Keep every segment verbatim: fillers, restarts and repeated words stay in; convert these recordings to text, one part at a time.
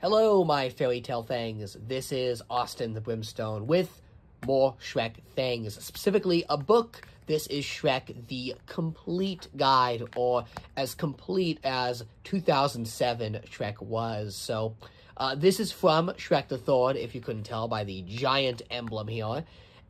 Hello, my fairy tale things. This is Austin the Brimstone with more Shrek things, specifically a book. This is Shrek the Complete Guide, or as complete as two thousand seven Shrek was. So uh, this is from Shrek the Third, if you couldn't tell by the giant emblem here.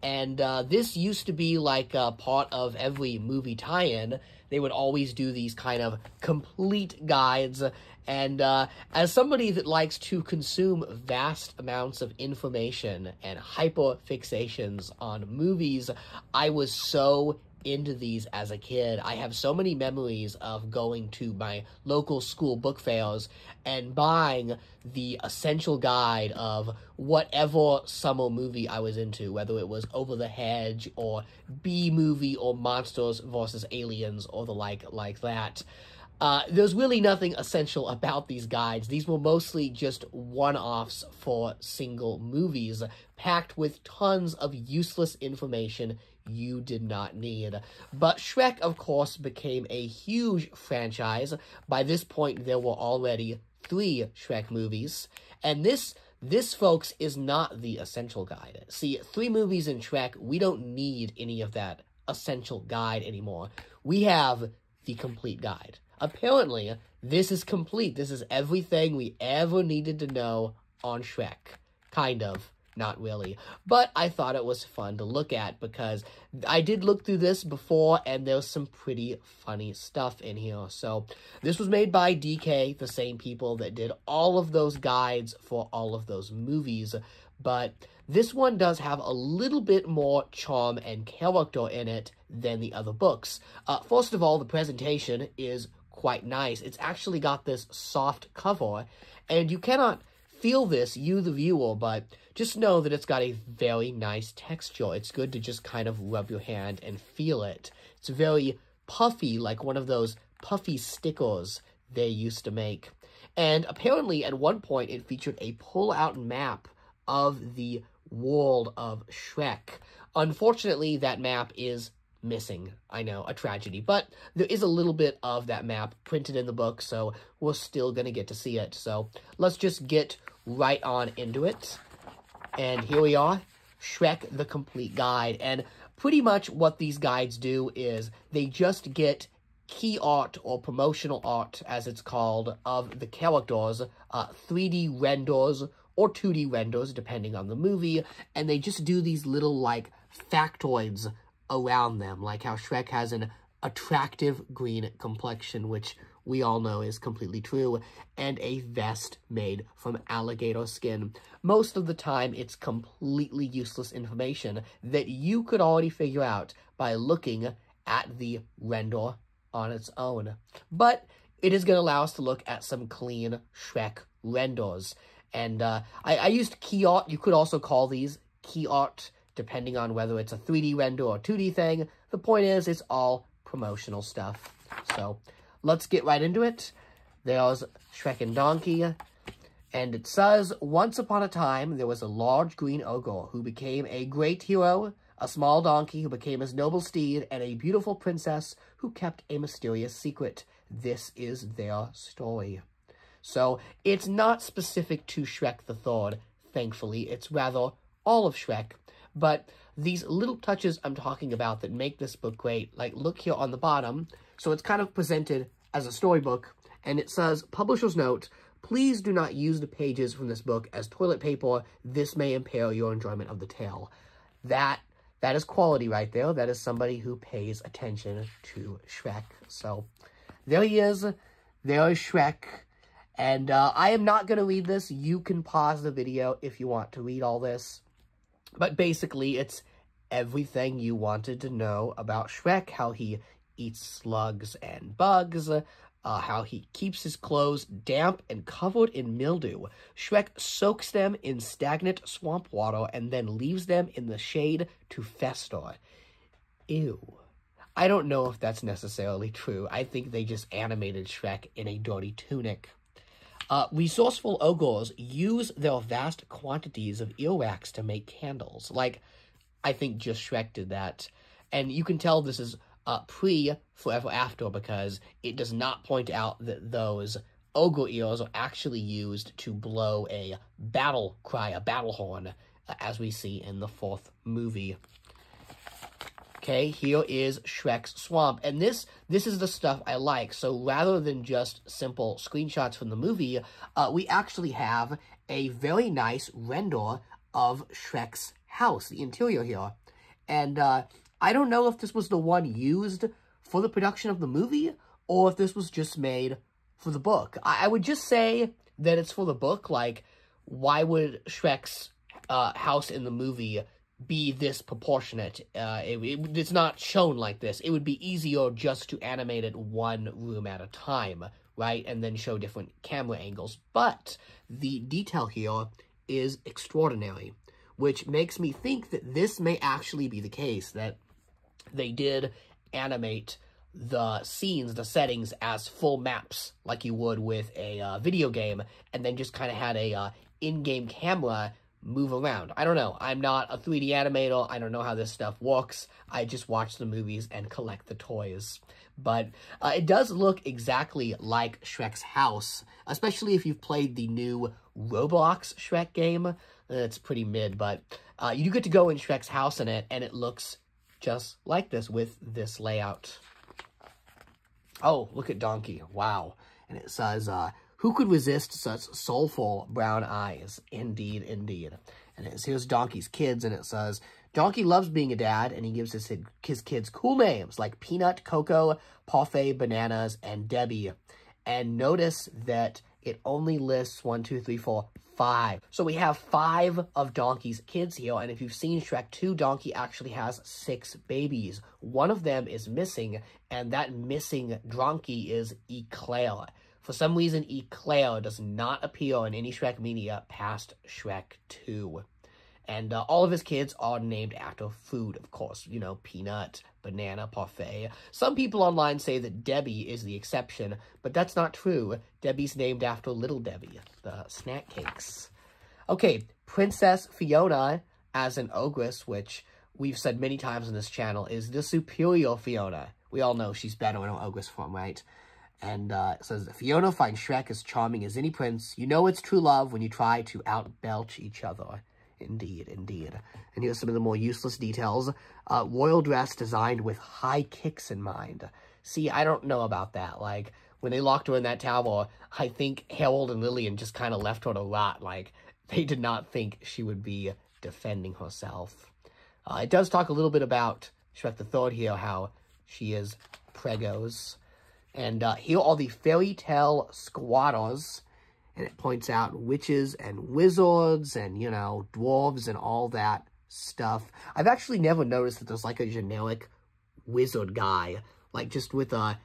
And uh, this used to be like a part of every movie tie-in. They would always do these kind of complete guides. And uh, as somebody that likes to consume vast amounts of information and hyper-fixations on movies, I was so into these as a kid. I have so many memories of going to my local school book fairs and buying the essential guide of whatever summer movie I was into, whether it was Over the Hedge or B-Movie or Monsters versus Aliens or the like like that. Uh, there's really nothing essential about these guides. These were mostly just one-offs for single movies, packed with tons of useless information you did not need. But Shrek, of course, became a huge franchise. By this point, there were already three Shrek movies. And this, this folks, is not the essential guide. See, three movies in Shrek, we don't need any of that essential guide anymore. We have the complete guide. Apparently, this is complete. This is everything we ever needed to know on Shrek. Kind of. Not really. But I thought it was fun to look at because I did look through this before and there's some pretty funny stuff in here. So this was made by D K, the same people that did all of those guides for all of those movies. But this one does have a little bit more charm and character in it than the other books. Uh, first of all, the presentation is quite nice. It's actually got this soft cover, and you cannot feel this, you the viewer, but just know that it's got a very nice texture. It's good to just kind of rub your hand and feel it. It's very puffy, like one of those puffy stickers they used to make. And apparently, at one point, it featured a pull-out map of the world of Shrek. Unfortunately, that map is missing. I know, a tragedy, but there is a little bit of that map printed in the book, so we're still going to get to see it. So let's just get right on into it. And here we are, Shrek the Complete Guide. And pretty much what these guides do is they just get key art, or promotional art, as it's called, of the characters, uh, three D renders, or two D renders, depending on the movie, and they just do these little, like, factoids around them, like how Shrek has an attractive green complexion, which we all know is completely true, and a vest made from alligator skin. Most of the time, it's completely useless information that you could already figure out by looking at the render on its own. But it is going to allow us to look at some clean Shrek renders. And uh, I, I used key art. You could also call these key art, depending on whether it's a three D render or two D thing. The point is, it's all promotional stuff. So let's get right into it. There's Shrek and Donkey. And it says, once upon a time, there was a large green ogre who became a great hero, a small donkey who became his noble steed, and a beautiful princess who kept a mysterious secret. This is their story. So it's not specific to Shrek the Third, thankfully. It's rather all of Shrek. But these little touches I'm talking about that make this book great, like look here on the bottom. So it's kind of presented as a storybook, and it says, publisher's note, please do not use the pages from this book as toilet paper. This may impair your enjoyment of the tale. That, that is quality right there. That is somebody who pays attention to Shrek. So there he is. There is Shrek. And uh, I am not going to read this. You can pause the video if you want to read all this. But basically, it's everything you wanted to know about Shrek, how he eats slugs and bugs, uh, how he keeps his clothes damp and covered in mildew. Shrek soaks them in stagnant swamp water and then leaves them in the shade to fester. Ew. I don't know if that's necessarily true. I think they just animated Shrek in a dirty tunic. Uh, resourceful ogres use their vast quantities of earwax to make candles. Like, I think just Shrek did that. And you can tell this is uh, pre-Forever After because it does not point out that those ogle ears are actually used to blow a battle cry, a battle horn, uh, as we see in the fourth movie. Okay, here is Shrek's swamp, and this this is the stuff I like. So rather than just simple screenshots from the movie, uh, we actually have a very nice render of Shrek's house, the interior here. And uh, I don't know if this was the one used for the production of the movie, or if this was just made for the book. I, I would just say that it's for the book. Like, why would Shrek's uh, house in the movie be this proportionate? Uh, it, it, it's not shown like this. It would be easier just to animate it one room at a time, right? And then show different camera angles. But the detail here is extraordinary, which makes me think that this may actually be the case, that they did animate the scenes, the settings, as full maps, like you would with a uh, video game, and then just kind of had a uh, in-game camera move around. I don't know. I'm not a three D animator. I don't know how this stuff works. I just watch the movies and collect the toys. But uh, it does look exactly like Shrek's house, especially if you've played the new Roblox Shrek game. It's pretty mid, but uh, you do get to go in Shrek's house in it, and it looks just like this with this layout. Oh, look at Donkey. Wow. And it says, uh, who could resist such soulful brown eyes? Indeed, indeed. And it's, here's Donkey's kids, and it says, Donkey loves being a dad, and he gives his, his kids cool names like Peanut, Cocoa, Parfait, Bananas, and Debbie. And notice that it only lists one, two, three, four, five. So we have five of Donkey's kids here, and if you've seen Shrek two, Donkey actually has six babies. One of them is missing, and that missing Donkey is Eclair. For some reason, Eclair does not appear in any Shrek media past Shrek two. And uh, all of his kids are named after food, of course. You know, Peanut, Banana, Parfait. Some people online say that Debbie is the exception, but that's not true. Debbie's named after Little Debbie, the snack cakes. Okay, Princess Fiona as an ogress, which we've said many times on this channel, is the superior Fiona. We all know she's better in her ogress form, right? And uh, it says, Fiona finds Shrek as charming as any prince. You know it's true love when you try to outbelch each other. Indeed, indeed. And here's some of the more useless details. Uh, royal dress designed with high kicks in mind. See, I don't know about that. Like, when they locked her in that tower, I think Harold and Lillian just kind of left her to rot. Like, they did not think she would be defending herself. Uh, it does talk a little bit about Shrek the Third here, how she is pregos. And uh, here are the fairy tale squatters. And it points out witches and wizards and, you know, dwarves and all that stuff. I've actually never noticed that there's, like, a generic wizard guy. Like, just with a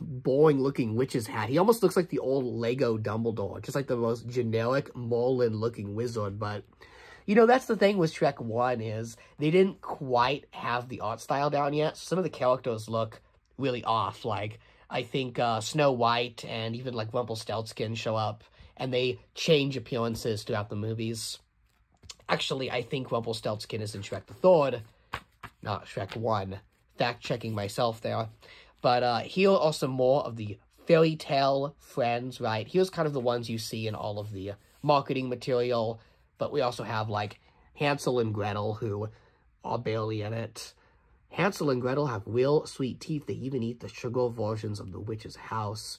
boring-looking witch's hat. He almost looks like the old Lego Dumbledore. Just, like, the most generic Merlin-looking wizard. But, you know, that's the thing with Shrek one is they didn't quite have the art style down yet. So some of the characters look really off. Like, I think uh, Snow White and even, like, Rumpelstiltskin show up. And they change appearances throughout the movies. Actually, I think Rumpelstiltskin is in Shrek the Third, not Shrek one. Fact-checking myself there. But uh, here are some more of the fairy tale friends, right? Here's kind of the ones you see in all of the marketing material. But we also have, like, Hansel and Gretel, who are barely in it. Hansel and Gretel have real sweet teeth. They even eat the sugar versions of the witch's house.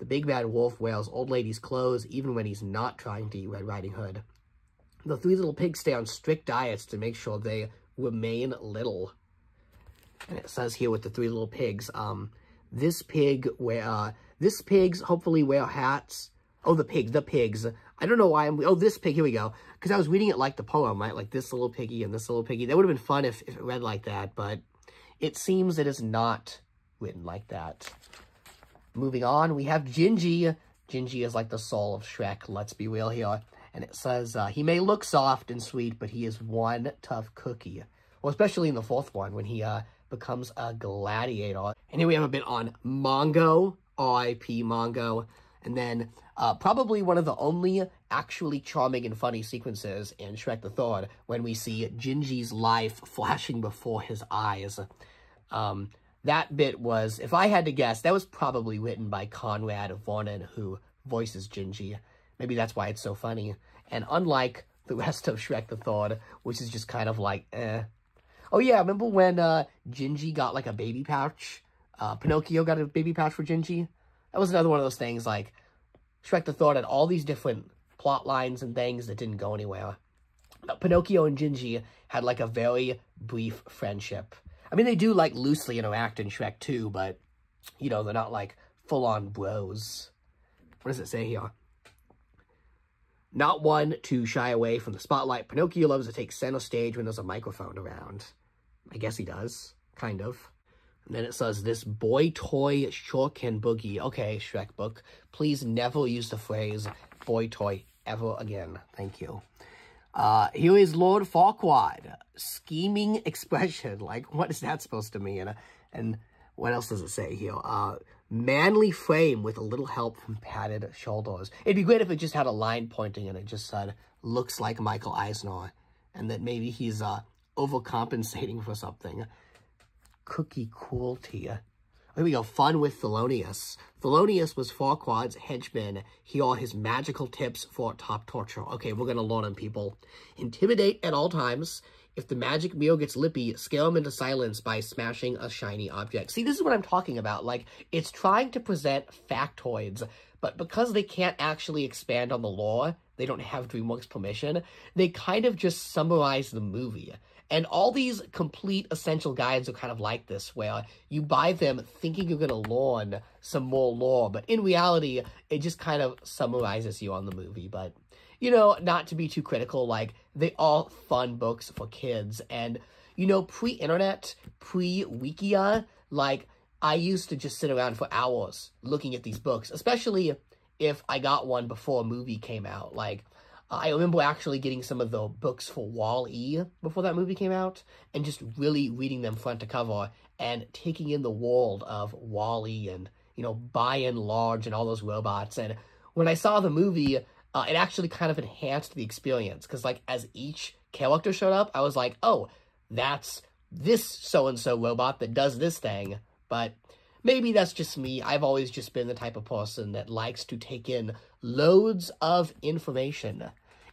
The big bad wolf wears old lady's clothes even when he's not trying to eat Red Riding Hood. The three little pigs stay on strict diets to make sure they remain little. And it says here with the three little pigs, um, this pig wear, uh, this pigs hopefully wear hats. Oh, the pig, the pigs. I don't know why I'm, oh, this pig, here we go. Because I was reading it like the poem, right? Like this little piggy and this little piggy. That would have been fun if, if it read like that, but it seems it is not written like that. Moving on, we have Gingy. Gingy is like the soul of Shrek, let's be real here. And it says, uh, he may look soft and sweet, but he is one tough cookie. Well, especially in the fourth one, when he uh, becomes a gladiator. And here we have a bit on Mongo, R I P Mongo. And then, uh, probably one of the only actually charming and funny sequences in Shrek the Third, when we see Gingy's life flashing before his eyes. Um... That bit was, if I had to guess, that was probably written by Conrad Vernon, who voice is gingy. Maybe that's why it's so funny. And unlike the rest of Shrek the Third, which is just kind of like, eh. Oh yeah, remember when uh, Gingy got like a baby pouch? Uh, Pinocchio got a baby pouch for Gingy? That was another one of those things, like, Shrek the Third had all these different plot lines and things that didn't go anywhere. But Pinocchio and Gingy had like a very brief friendship. I mean, they do like loosely interact in Shrek two, but, you know, they're not like full-on bros. What does it say here? Not one to shy away from the spotlight, Pinocchio loves to take center stage when there's a microphone around. I guess he does, kind of. And then it says, this boy toy sure can boogie. Okay, Shrek book, please never use the phrase boy toy ever again. Thank you. Uh, here is Lord Farquaad. Scheming expression. Like, what is that supposed to mean? And, and what else does it say here? Uh, manly frame with a little help from padded shoulders. It'd be great if it just had a line pointing and it just said, looks like Michael Eisner. And that maybe he's uh, overcompensating for something. Cookie cruelty. Here we go. Fun with Thelonius. Thelonius was Farquaad's henchman. Here are his magical tips for top torture. Okay, we're going to learn on people. Intimidate at all times. If the magic meal gets lippy, scare him into silence by smashing a shiny object. See, this is what I'm talking about. Like, it's trying to present factoids, but because they can't actually expand on the lore, they don't have DreamWorks permission, they kind of just summarize the movie. And all these complete essential guides are kind of like this, where you buy them thinking you're going to learn some more lore, but in reality, it just kind of summarizes you on the movie. But, you know, not to be too critical, like, they are fun books for kids. And, you know, pre-internet, pre-wikia, like, I used to just sit around for hours looking at these books, especially if I got one before a movie came out. Like, I remember actually getting some of the books for Wall-E before that movie came out and just really reading them front to cover and taking in the world of Wall-E and, you know, By and Large and all those robots. And when I saw the movie, uh, it actually kind of enhanced the experience because, like, as each character showed up, I was like, oh, that's this so-and-so robot that does this thing. But maybe that's just me. I've always just been the type of person that likes to take in loads of information.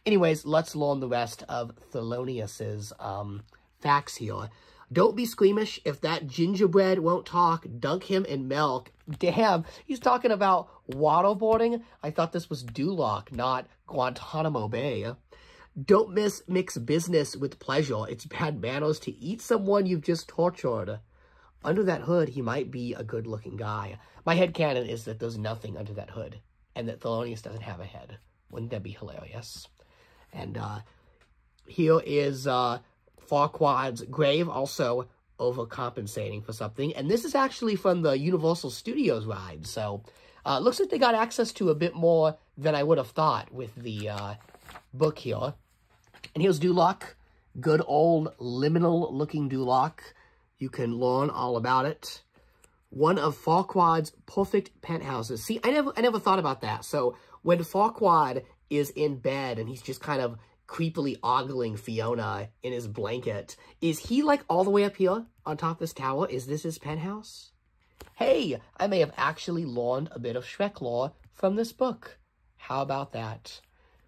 Anyways, let's learn the rest of Thelonius's um, facts here. Don't be squeamish. If that gingerbread won't talk, dunk him in milk. Damn, he's talking about waterboarding? I thought this was Duloc, not Guantanamo Bay. Don't miss mix business with pleasure. It's bad manners to eat someone you've just tortured. Under that hood, he might be a good-looking guy. My headcanon is that there's nothing under that hood, and that Thelonious doesn't have a head. Wouldn't that be hilarious? And uh, here is uh, Farquaad's grave, also overcompensating for something. And this is actually from the Universal Studios ride, so uh, looks like they got access to a bit more than I would have thought with the uh, book here. And here's Duloc, good old liminal-looking Duloc. You can learn all about it. One of Farquaad's perfect penthouses. See, I never I never thought about that. So when Farquaad is in bed and he's just kind of creepily ogling Fiona in his blanket, is he like all the way up here on top of this tower? Is this his penthouse? Hey, I may have actually learned a bit of Shrek lore from this book. How about that?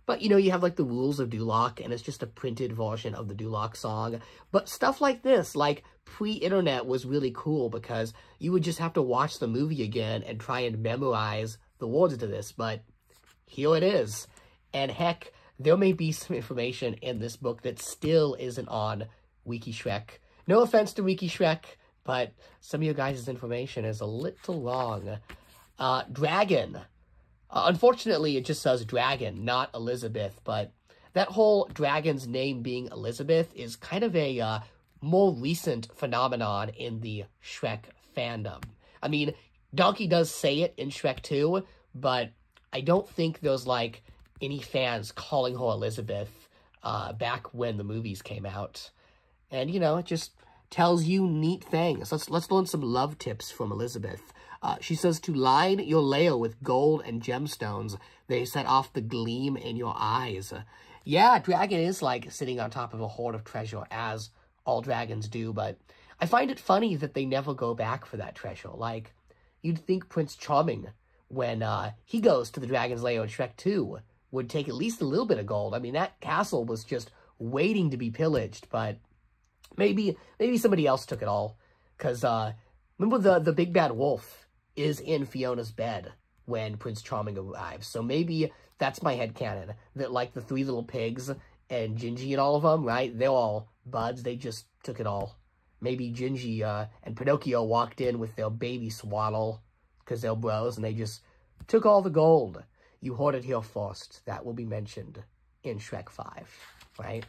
But, you know, you have, like, the rules of Duloc, and it's just a printed version of the Duloc song. But stuff like this, like, pre-internet was really cool because you would just have to watch the movie again and try and memorize the words to this. But here it is. And, heck, there may be some information in this book that still isn't on Wiki Shrek. No offense to Wiki Shrek, but some of your guys' information is a little wrong. Uh, Dragon. Uh, unfortunately, it just says Dragon, not Elizabeth, but that whole dragon's name being Elizabeth is kind of a uh, more recent phenomenon in the Shrek fandom. I mean, Donkey does say it in Shrek two, but I don't think there's, like, any fans calling her Elizabeth uh, back when the movies came out. And, you know, it just tells you neat things. Let's, let's learn some love tips from Elizabeth. Uh, she says to line your layer with gold and gemstones. They set off the gleam in your eyes. Yeah, Dragon is like sitting on top of a hoard of treasure, as all dragons do, but I find it funny that they never go back for that treasure. Like, you'd think Prince Charming when uh, he goes to the Dragon's Lair in Shrek two, would take at least a little bit of gold. I mean, that castle was just waiting to be pillaged, but maybe maybe somebody else took it all. Because uh, remember the, the big bad wolf is in Fiona's bed when Prince Charming arrives. So maybe that's my headcanon, that like the three little pigs and Gingy and all of them, right? They're all buds. They just took it all. Maybe Gingy uh, and Pinocchio walked in with their baby swaddle because they're bros, and they just took all the gold. You heard it here first. That will be mentioned in Shrek five, right?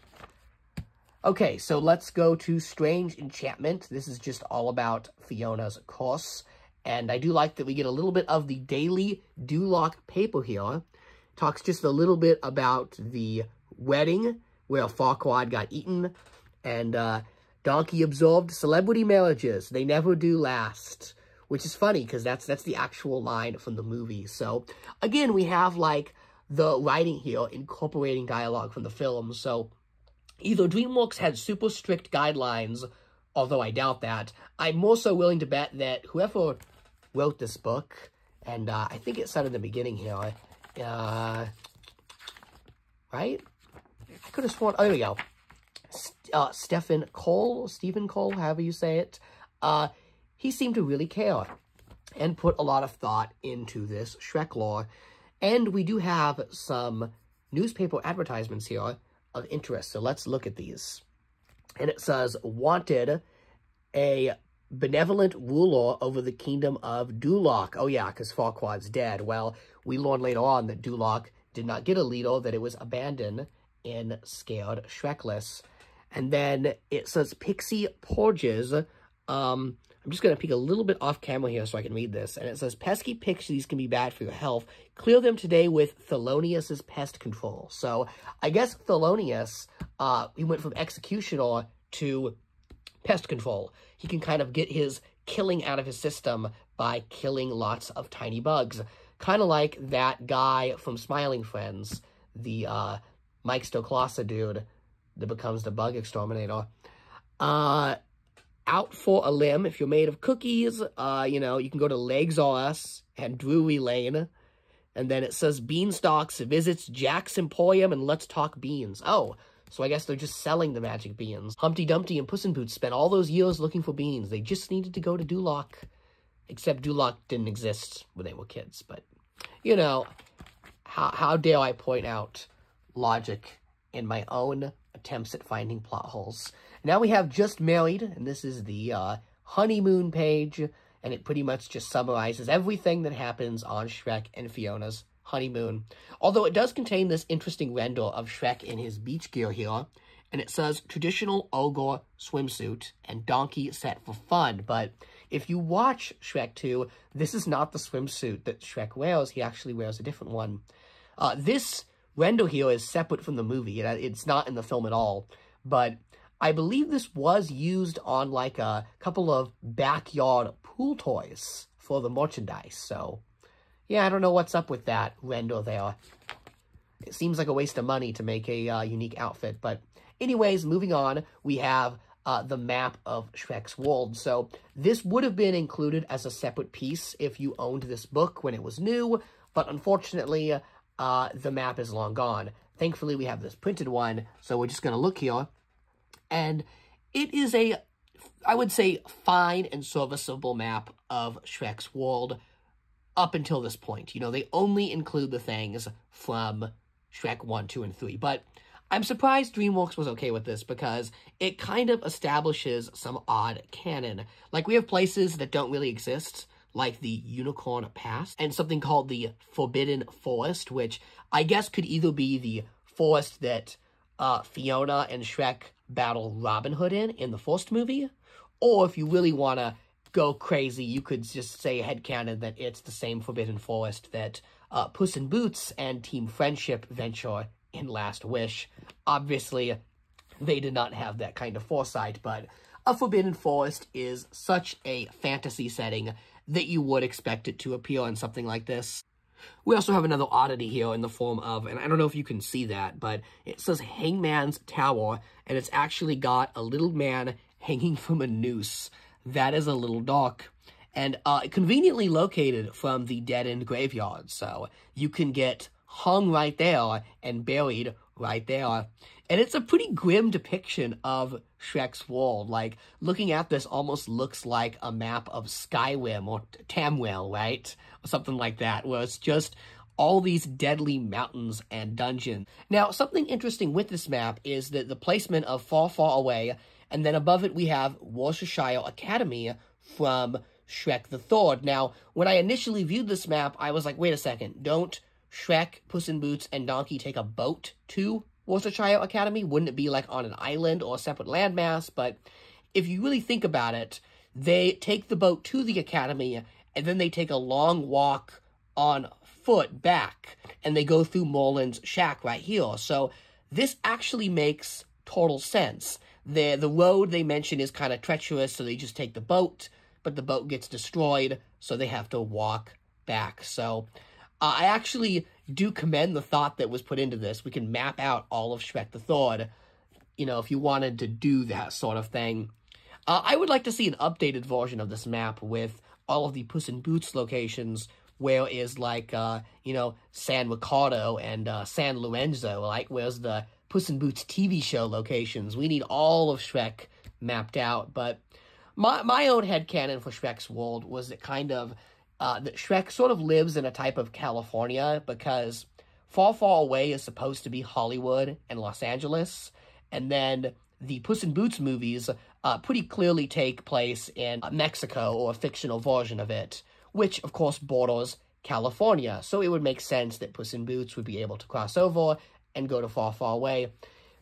Okay, so let's go to Strange Enchantment. This is just all about Fiona's curse. And I do like that we get a little bit of the Daily Duloc paper here. Talks just a little bit about the wedding where Farquaad got eaten. And uh, Donkey observed, celebrity marriages, they never do last. Which is funny, because that's that's the actual line from the movie. So, again, we have, like, the writing here incorporating dialogue from the film. So, either DreamWorks had super strict guidelines, although I doubt that. I'm more so willing to bet that whoever wrote this book, and uh, I think it said in the beginning here, uh, right? I could have sworn, oh, there we go. St uh, Stephen Cole, Stephen Cole, however you say it, uh... he seemed to really care and put a lot of thought into this Shrek lore. And we do have some newspaper advertisements here of interest. So let's look at these. And it says, wanted a benevolent ruler over the kingdom of Duloc. Oh yeah, because Farquaad's dead. Well, we learned later on that Duloc did not get a leader, that it was abandoned and scared Shrekless. And then it says, Pixie Porges, um... I'm just going to peek a little bit off camera here so I can read this. And it says, pesky pixies can be bad for your health. Clear them today with Thelonius's pest control. So I guess Thelonius, uh, he went from executioner to pest control. He can kind of get his killing out of his system by killing lots of tiny bugs. Kind of like that guy from Smiling Friends, the uh, Mike Stoklasa dude that becomes the bug exterminator. Uh... Out for a limb, if you're made of cookies, uh, you know, you can go to Legs R Us and Drury Lane. And then it says Beanstalks visits Jack's Emporium and let's talk beans. Oh, so I guess they're just selling the magic beans. Humpty Dumpty and Puss in Boots spent all those years looking for beans. They just needed to go to Duloc. Except Duloc didn't exist when they were kids. But, you know, how, how dare I point out logic in my own attempts at finding plot holes. Now we have Just Married, and this is the uh, honeymoon page, and it pretty much just summarizes everything that happens on Shrek and Fiona's honeymoon. Although it does contain this interesting render of Shrek in his beach gear here, and it says traditional ogre swimsuit and donkey set for fun. But if you watch Shrek two, this is not the swimsuit that Shrek wears. He actually wears a different one. Uh, this render here is separate from the movie. It's not in the film at all, but I believe this was used on, like, a couple of backyard pool toys for the merchandise. So, yeah, I don't know what's up with that render there. It seems like a waste of money to make a uh, unique outfit. But anyways, moving on, we have uh, the map of Shrek's world. So this would have been included as a separate piece if you owned this book when it was new. But unfortunately, uh, the map is long gone. Thankfully, we have this printed one. So we're just going to look here. And it is a, I would say, fine and serviceable map of Shrek's world up until this point. You know, they only include the things from Shrek one, two, and three. But I'm surprised DreamWorks was okay with this because it kind of establishes some odd canon. Like, we have places that don't really exist, like the Unicorn Pass, and something called the Forbidden Forest, which I guess could either be the forest that uh, Fiona and Shrek battle Robin Hood in, in the first movie. Or if you really want to go crazy, you could just say headcanon that it's the same Forbidden Forest that uh, Puss in Boots and Team Friendship venture in Last Wish. Obviously, they did not have that kind of foresight, but a Forbidden Forest is such a fantasy setting that you would expect it to appear in something like this. We also have another oddity here in the form of, and I don't know if you can see that, but it says Hangman's Tower, and it's actually got a little man hanging from a noose. That is a little dark. and uh, conveniently located from the dead-end graveyard, so you can get hung right there and buried right there. And it's a pretty grim depiction of Shrek's world. Like, looking at this almost looks like a map of Skyrim or Tamriel, right? Or something like that, where it's just all these deadly mountains and dungeons. Now, something interesting with this map is that the placement of Far, Far Away, and then above it we have Worcestershire Academy from Shrek the Third. Now, when I initially viewed this map, I was like, wait a second, don't Shrek, Puss in Boots, and Donkey take a boat to Worcestershire Academy? Wouldn't it be like on an island or a separate landmass? But if you really think about it, they take the boat to the academy, and then they take a long walk on foot back, and they go through Merlin's shack right here. So this actually makes total sense. The, the road they mention is kind of treacherous, so they just take the boat, but the boat gets destroyed, so they have to walk back. So Uh, I actually do commend the thought that was put into this. We can map out all of Shrek the Third, you know, if you wanted to do that sort of thing. Uh, I would like to see an updated version of this map with all of the Puss in Boots locations, where is, like, uh, you know, San Ricardo and uh, San Luenzo, like, where's the Puss in Boots T V show locations. We need all of Shrek mapped out, but my, my own headcanon for Shrek's world was that kind of Uh, that Shrek sort of lives in a type of California, because Far, Far Away is supposed to be Hollywood and Los Angeles, and then the Puss in Boots movies uh, pretty clearly take place in Mexico, or a fictional version of it, which, of course, borders California, so it would make sense that Puss in Boots would be able to cross over and go to Far, Far Away,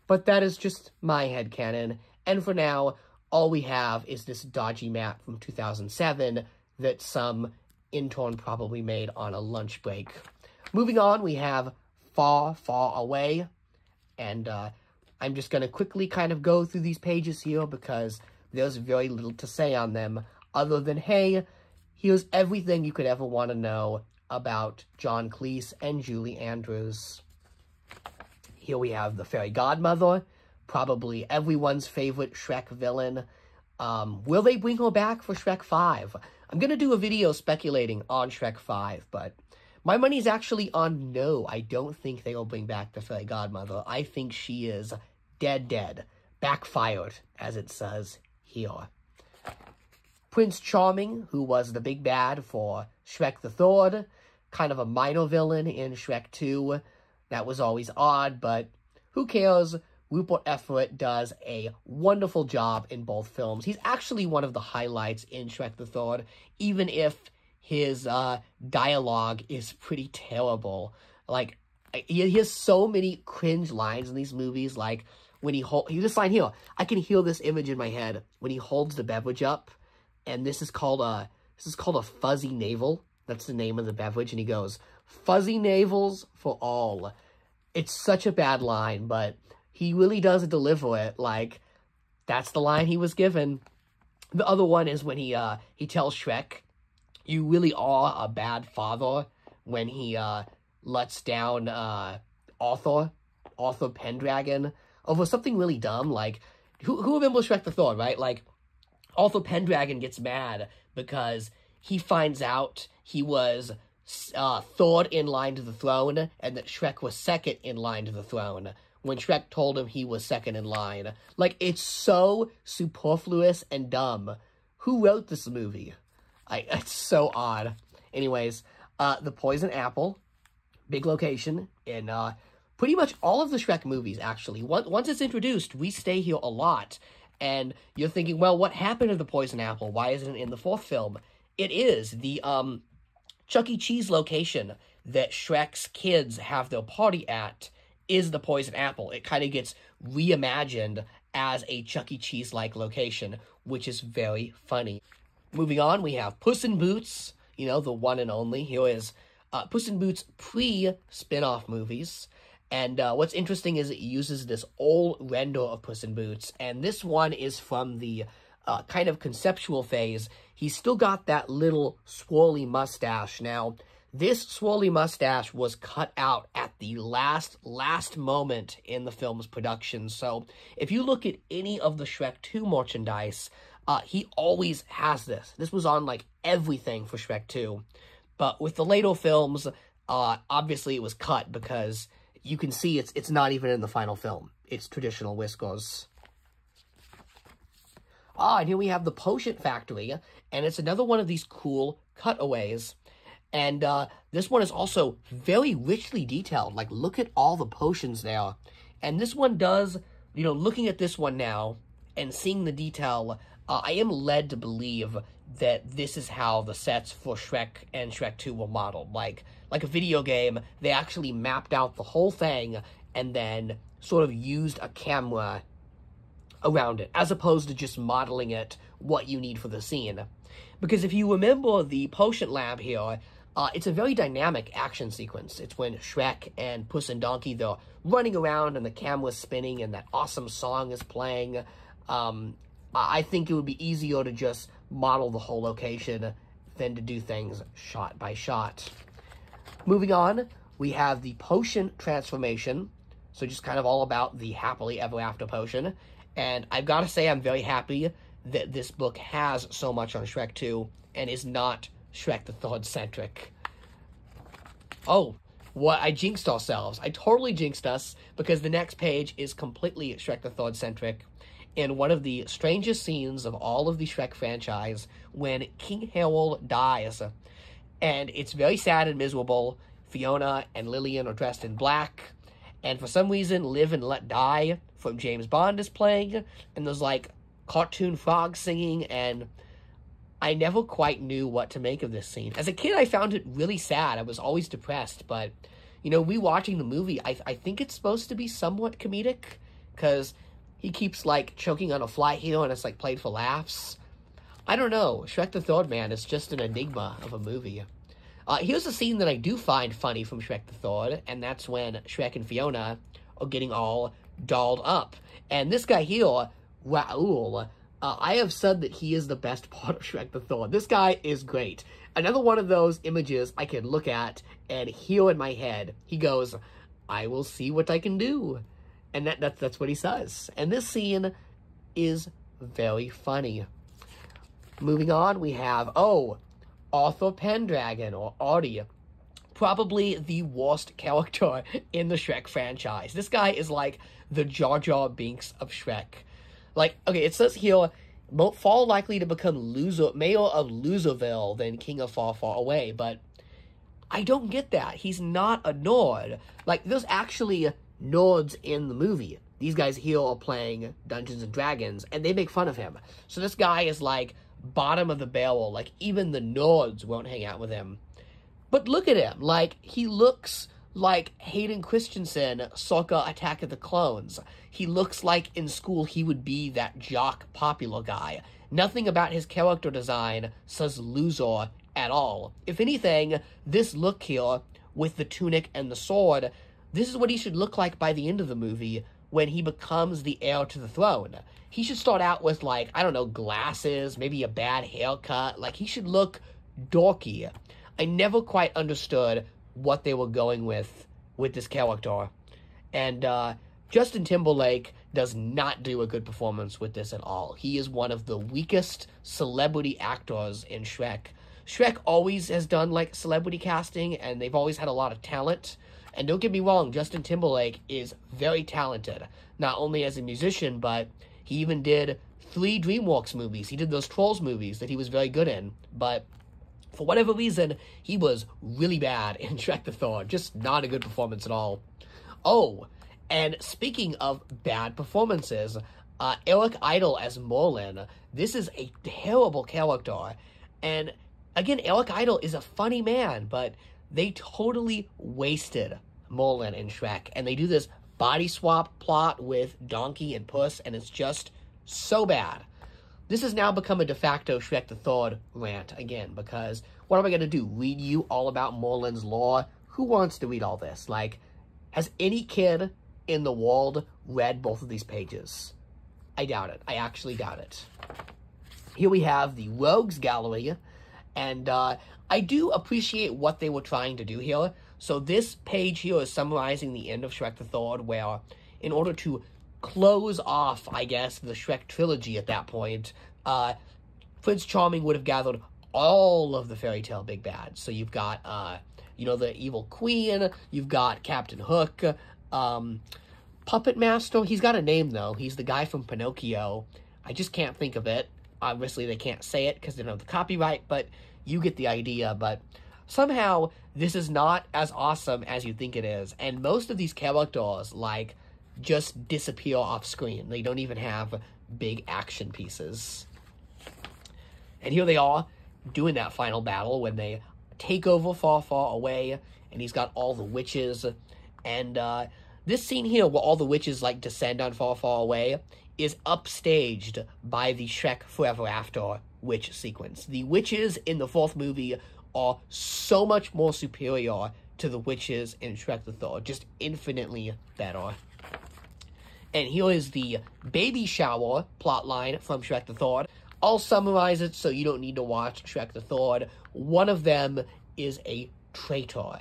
but that is just my headcanon, and for now, all we have is this dodgy map from two thousand seven that some intern probably made on a lunch break. Moving on, we have Far, Far Away, and uh, I'm just going to quickly kind of go through these pages here because there's very little to say on them other than, hey, here's everything you could ever want to know about John Cleese and Julie Andrews. Here we have the Fairy Godmother, probably everyone's favorite Shrek villain. Um, will they bring her back for Shrek five? I'm going to do a video speculating on Shrek five, but my money's actually on no. I don't think they will bring back the Fairy Godmother. I think she is dead dead, backfired, as it says here. Prince Charming, who was the big bad for Shrek the Third, kind of a minor villain in Shrek two. That was always odd, but who cares? Rupert Everett does a wonderful job in both films. He's actually one of the highlights in Shrek the Third, even if his uh, dialogue is pretty terrible. Like, he has so many cringe lines in these movies, like, when he holds... This line here, I can hear this image in my head. When he holds the beverage up, and this is called a, this is called a fuzzy navel. That's the name of the beverage, and he goes, "Fuzzy navels for all." It's such a bad line, but he really does deliver it. Like, that's the line he was given. The other one is when he uh, he tells Shrek, "You really are a bad father," when he uh, lets down uh, Arthur, Arthur Pendragon, over something really dumb. Like, who, who remembers Shrek the Third, right? Like, Arthur Pendragon gets mad because he finds out he was uh, third in line to the throne and that Shrek was second in line to the throne, when Shrek told him he was second in line. Like, it's so superfluous and dumb. Who wrote this movie? I, it's so odd. Anyways, uh, the Poison Apple, big location in uh, pretty much all of the Shrek movies, actually. Once, once it's introduced, we stay here a lot, and you're thinking, well, what happened to the Poison Apple? Why isn't it in the fourth film? It is the um, Chuck E. Cheese location that Shrek's kids have their party at is the Poison Apple. It kind of gets reimagined as a Chuck E. Cheese-like location, which is very funny. Moving on, we have Puss in Boots, you know, the one and only. Here is uh, Puss in Boots pre-spin-off movies, and uh, what's interesting is it uses this old render of Puss in Boots, and this one is from the uh, kind of conceptual phase. He's still got that little swirly mustache. Now, this swirly mustache was cut out at the last, last moment in the film's production. So if you look at any of the Shrek two merchandise, Uh, he always has this. This was on, like, everything for Shrek two. But with the later films, uh, obviously it was cut because you can see it's it's not even in the final film. It's traditional whiskers. Ah, and here we have the Potion Factory, and it's another one of these cool cutaways. And uh, this one is also very richly detailed. Like, look at all the potions there. And this one does, you know, looking at this one now and seeing the detail, uh, I am led to believe that this is how the sets for Shrek and Shrek two were modeled. Like, like a video game, they actually mapped out the whole thing and then sort of used a camera around it, as opposed to just modeling it what you need for the scene. Because if you remember the Potion Lab here, uh, it's a very dynamic action sequence. It's when Shrek and Puss and Donkey, they're running around and the camera's spinning and that awesome song is playing. Um, I think it would be easier to just model the whole location than to do things shot by shot. Moving on, we have the Potion Transformation. So just kind of all about the Happily Ever After Potion. And I've got to say, I'm very happy that this book has so much on Shrek two and is not Shrek the Third centric. Oh, what? I jinxed ourselves. I totally jinxed us, because the next page is completely Shrek the Third centric. In one of the strangest scenes of all of the Shrek franchise, when King Harold dies. And it's very sad and miserable. Fiona and Lillian are dressed in black. And for some reason, Live and Let Die from James Bond is playing, and there's, like, cartoon frogs singing, and I never quite knew what to make of this scene. As a kid, I found it really sad. I was always depressed, but, you know, rewatching the movie, I, I think it's supposed to be somewhat comedic, because he keeps, like, choking on a fly here, and it's, like, played for laughs. I don't know. Shrek the Third, man, is just an enigma of a movie. Uh, here's a scene that I do find funny from Shrek the Third, and that's when Shrek and Fiona are getting all dolled up. And this guy here, Raoul, uh, I have said that he is the best part of Shrek the Third. This guy is great. Another one of those images I can look at and hear in my head. He goes, "I will see what I can do." And that, that, that's what he says. And this scene is very funny. Moving on, we have, oh... Arthur Pendragon, or Artie, probably the worst character in the Shrek franchise. This guy is like the Jar Jar Binks of Shrek. Like, okay, it says here, far likely to become loser, mayor of Loserville than king of Far Far Away, but I don't get that. He's not a Nord. Like, there's actually Nords in the movie. These guys here are playing Dungeons and Dragons, and they make fun of him. So this guy is like bottom of the barrel. Like, even the Nords won't hang out with him. But look at him. Like, he looks like Hayden Christensen, circa Attack of the Clones. He looks like in school he would be that jock popular guy. Nothing about his character design says loser at all. If anything, this look here with the tunic and the sword, this is what he should look like by the end of the movie when he becomes the heir to the throne. He should start out with, like, I don't know, glasses, maybe a bad haircut. Like, he should look dorky. I never quite understood what they were going with with this character. And uh, Justin Timberlake does not do a good performance with this at all. He is one of the weakest celebrity actors in Shrek. Shrek always has done, like, celebrity casting, and they've always had a lot of talent. And don't get me wrong, Justin Timberlake is very talented, not only as a musician, but he even did three DreamWorks movies. He did those Trolls movies that he was very good in, but for whatever reason, he was really bad in Shrek the Third. Just not a good performance at all. Oh, and speaking of bad performances, uh, Eric Idle as Merlin. This is a terrible character. And again, Eric Idle is a funny man, but they totally wasted Merlin in Shrek, and they do this body swap plot with Donkey and Puss, and it's just so bad. This has now become a de facto Shrek the Third rant again, because what am I going to do? Read you all about Merlin's lore? Who wants to read all this? Like, has any kid in the world read both of these pages? I doubt it. I actually doubt it. Here we have the Rogues Gallery, and uh, I do appreciate what they were trying to do here. So this page here is summarizing the end of Shrek the Third, where in order to close off, I guess, the Shrek trilogy at that point, uh, Prince Charming would have gathered all of the fairy tale big bads. So you've got, uh, you know, the evil queen, you've got Captain Hook, um, Puppet Master. He's got a name, though. He's the guy from Pinocchio. I just can't think of it. Obviously, they can't say it because they don't have the copyright, but you get the idea. But somehow, this is not as awesome as you think it is. And most of these characters, like, just disappear off screen. They don't even have big action pieces. And here they are, doing that final battle when they take over Far, Far Away, and he's got all the witches. And uh, this scene here, where all the witches, like, descend on Far, Far Away, is upstaged by the Shrek Forever After witch sequence. The witches in the fourth movie are so much more superior to the witches in Shrek the Third, just infinitely better. And here is the baby shower plotline from Shrek the Third. I'll summarize it so you don't need to watch Shrek the Third. One of them is a traitor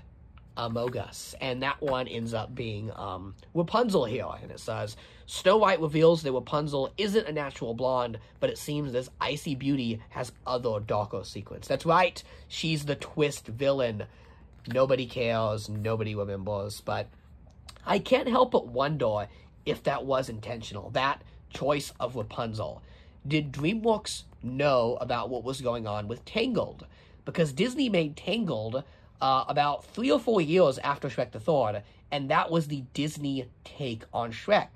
among us, and that one ends up being um, Rapunzel here, and it says, Snow White reveals that Rapunzel isn't a natural blonde, but it seems this icy beauty has other darker secrets. That's right, she's the twist villain. Nobody cares, nobody remembers, but I can't help but wonder if that was intentional, that choice of Rapunzel. Did DreamWorks know about what was going on with Tangled? Because Disney made Tangled Uh, about three or four years after Shrek the Third, and that was the Disney take on Shrek.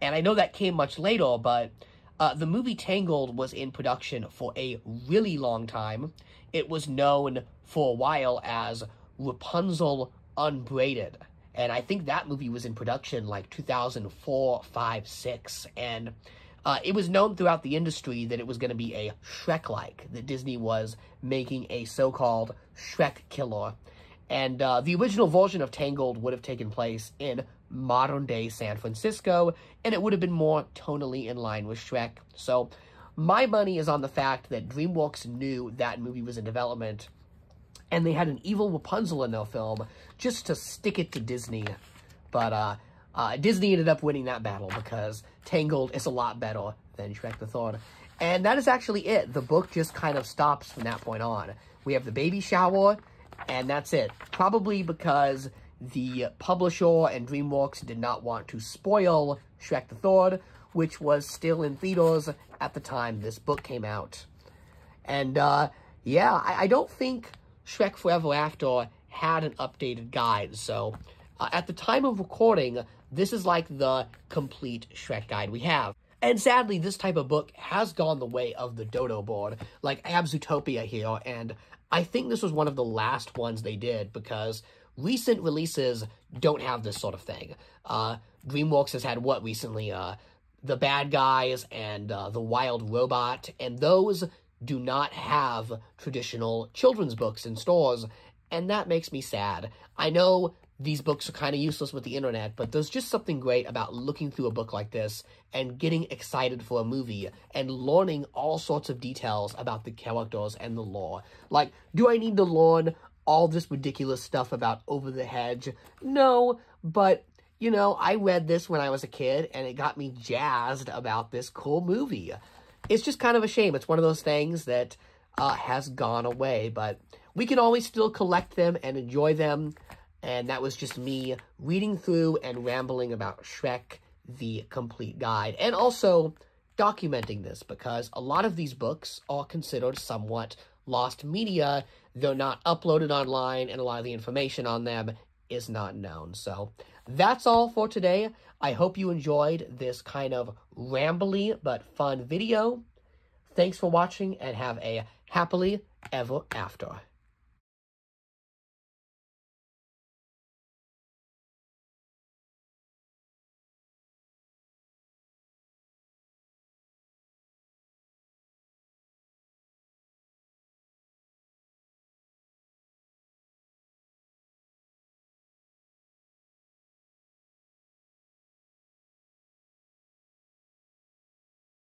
And I know that came much later, but uh, the movie Tangled was in production for a really long time. It was known for a while as Rapunzel Unbraided, and I think that movie was in production like two thousand four, five, six, and Uh, it was known throughout the industry that it was going to be a Shrek-like, that Disney was making a so-called Shrek killer. And uh, the original version of Tangled would have taken place in modern-day San Francisco, and it would have been more tonally in line with Shrek. So my money is on the fact that DreamWorks knew that movie was in development, and they had an evil Rapunzel in their film just to stick it to Disney. But, uh... Uh, Disney ended up winning that battle because Tangled is a lot better than Shrek the Third. And that is actually it. The book just kind of stops from that point on. We have the baby shower, and that's it. Probably because the publisher and DreamWorks did not want to spoil Shrek the Third, which was still in theaters at the time this book came out. And, uh, yeah, I, I don't think Shrek Forever After had an updated guide, so Uh, at the time of recording, this is like the complete Shrek guide we have. And sadly, this type of book has gone the way of the dodo board. Like, I have Zootopia here, and I think this was one of the last ones they did because recent releases don't have this sort of thing. Uh, DreamWorks has had what recently? Uh, The Bad Guys and uh, The Wild Robot, and those do not have traditional children's books in stores, and that makes me sad. I know these books are kind of useless with the internet, but there's just something great about looking through a book like this and getting excited for a movie and learning all sorts of details about the characters and the lore. Like, do I need to learn all this ridiculous stuff about Over the Hedge? No, but, you know, I read this when I was a kid, and it got me jazzed about this cool movie. It's just kind of a shame. It's one of those things that uh, has gone away, but we can always still collect them and enjoy them. And that was just me reading through and rambling about Shrek, the complete guide. And also documenting this, because a lot of these books are considered somewhat lost media. They're not uploaded online, and a lot of the information on them is not known. So that's all for today. I hope you enjoyed this kind of rambly but fun video. Thanks for watching, and have a happily ever after.